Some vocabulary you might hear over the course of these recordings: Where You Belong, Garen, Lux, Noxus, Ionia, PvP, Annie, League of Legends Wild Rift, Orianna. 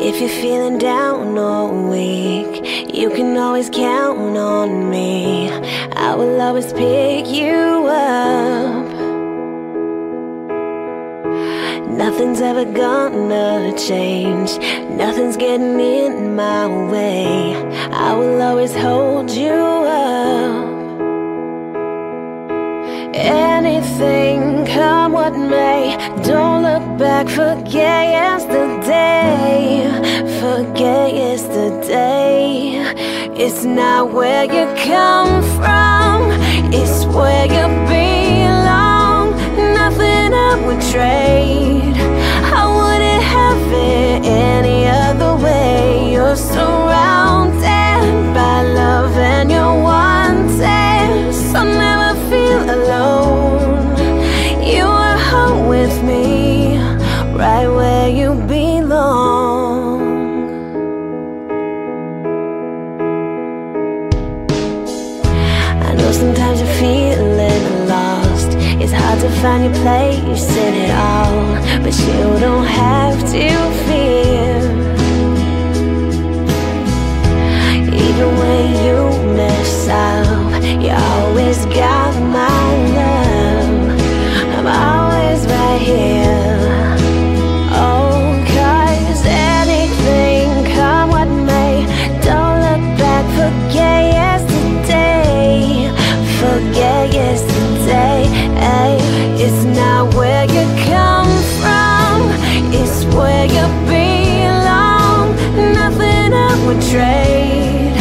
If you're feeling down or weak, you can always count on me. I will always pick you up. Nothing's ever gonna change, nothing's getting in my way. I will always hold you up. Anything, come what may, don't look back, forget yesterday. Forget yesterday. It's not where you come from, it's where you belong. Nothing I would trade, I wouldn't have it any other way. You're surrounded by love and you're wanted, so never feel alone. You are home with me, right where you belong. Sometimes you're feeling lost, it's hard to find your place in it all, but you don't have to fear. Even when you mess up, you always got my love. I'm always right here. Oh, 'cause anything, come what may, don't look back, forget yesterday. Forget yesterday, ay. It's not where you come from, it's where you belong. Nothing I would trade,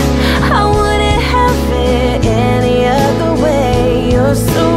I wouldn't have it any other way. You're so